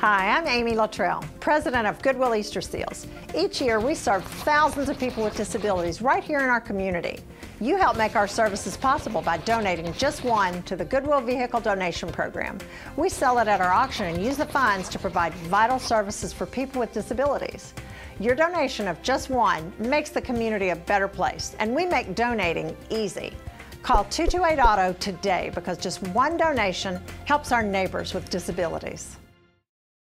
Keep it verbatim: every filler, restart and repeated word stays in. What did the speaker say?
Hi, I'm Amy Luttrell, president of Goodwill Easter Seals. Each year, we serve thousands of people with disabilities right here in our community. You help make our services possible by donating just one to the Goodwill Vehicle Donation Program. We sell it at our auction and use the funds to provide vital services for people with disabilities. Your donation of just one makes the community a better place, and we make donating easy. Call two two eight auto today because just one donation helps our neighbors with disabilities.